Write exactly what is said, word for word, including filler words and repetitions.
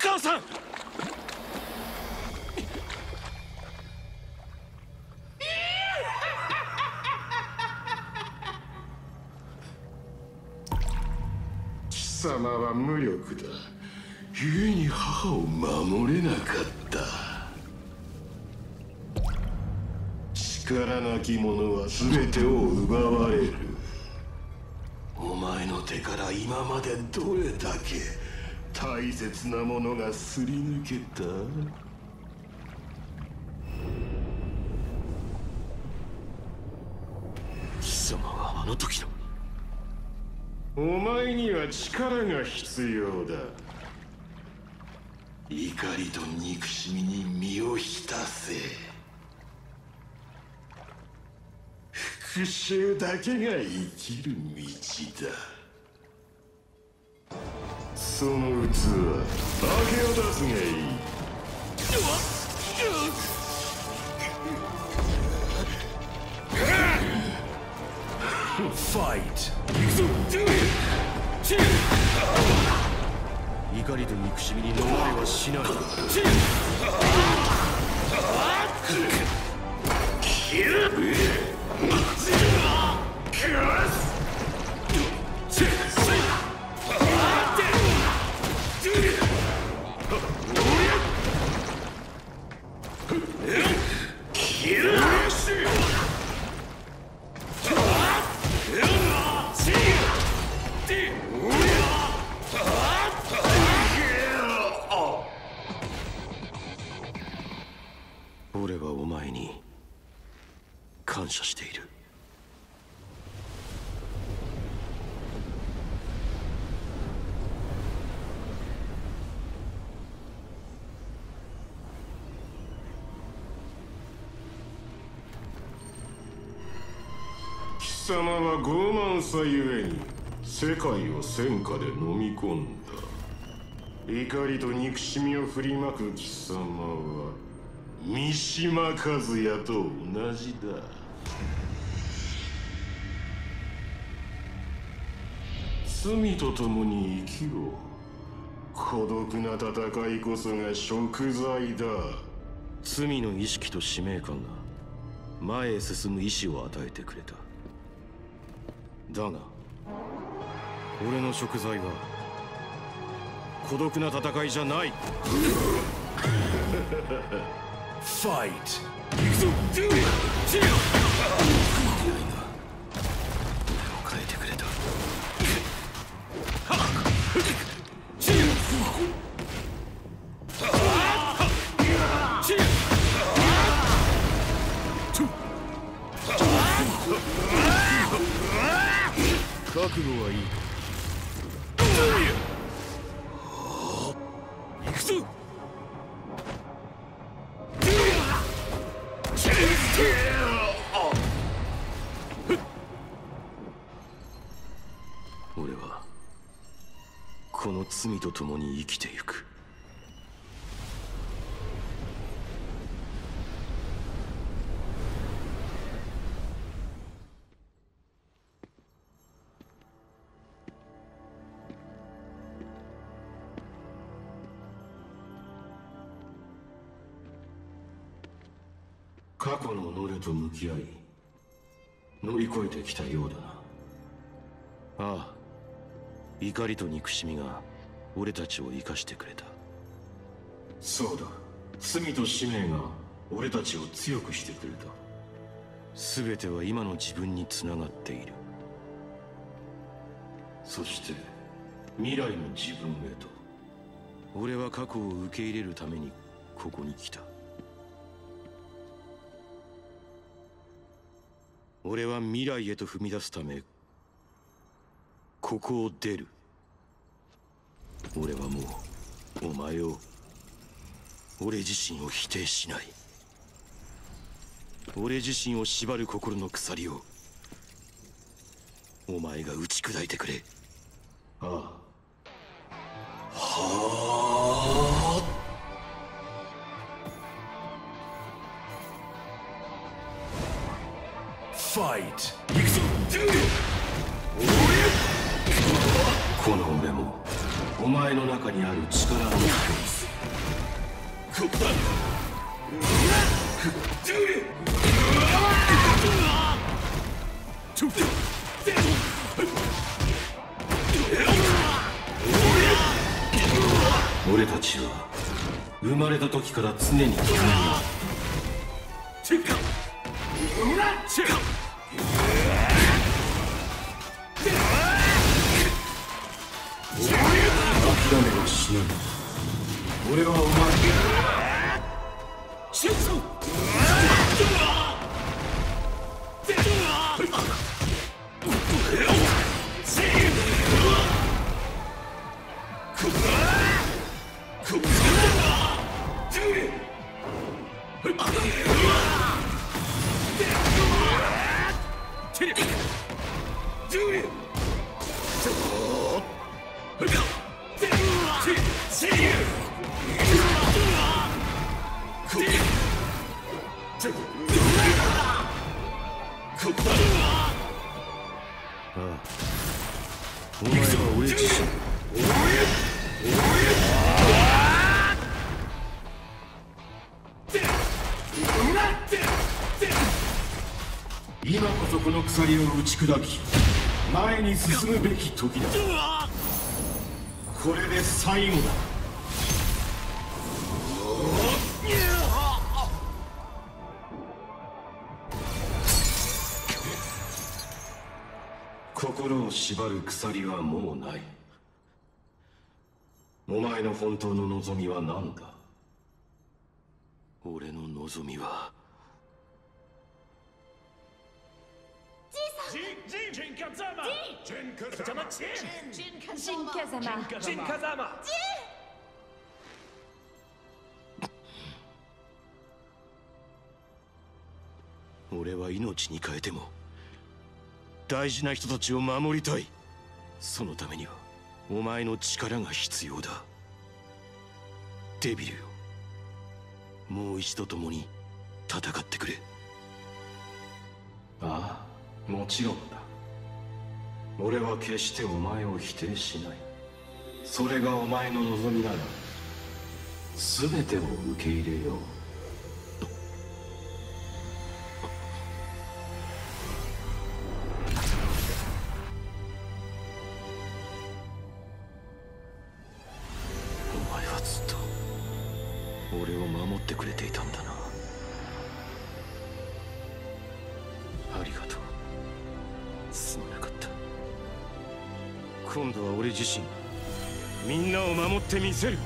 貴様は無力だ。故に母を守れなかった。力なき者は全てを奪われる。お前の手から今までどれだけ大切なものがすり抜けた？貴様はあの時の。お前には力が必要だ。怒りと憎しみに身を浸せ。復讐だけが生きる道だ。その器、明け渡すがいい。Fight! 怒りと憎しみに飲まれはしない。俺はお前に感謝している。貴様は傲慢さゆえに世界を戦火で飲み込んだ。怒りと憎しみを振りまく貴様は三島和也と同じだ。罪と共に生きろ。孤独な戦いこそが贖罪だ。罪の意識と使命感が前へ進む意志を与えてくれた。だが俺の贖罪は孤独な戦いじゃない。Fight! Do it! 俺はこの罪と共に生きてゆく。過去の己と向き合い乗り越えてきたようだな。ああ、怒りと憎しみが俺たちを生かしてくれた。そうだ、罪と使命が俺たちを強くしてくれた。全ては今の自分につながっている。そして未来の自分へと。俺は過去を受け入れるためにここに来た。俺は未来へと踏み出すためここを出る。俺はもうお前を俺自身を否定しない。俺自身を縛る心の鎖をお前が打ち砕いてくれ。ああ。はあ。ファイト。行くぞ。この俺もお前の中にある力を殺す。俺たちは生まれた時から常に共にある。諦めはしない。俺はお前砕き前に進むべき時だ。これで最後だ。心を縛る鎖はもうない。お前の本当の望みは何だ？俺の望みは俺は命に変えても大事な人たちを守りたい。そのためにはお前の力が必要だ。デビルよ、もう一度共に戦ってくれ。ああ、もちろんだ。俺は決してお前を否定しない。それがお前の望みなら全てを受け入れよう。お前はずっと俺を守ってくれていたんだな。ありがとう。すまなかった。今度は俺自身みんなを守ってみせる。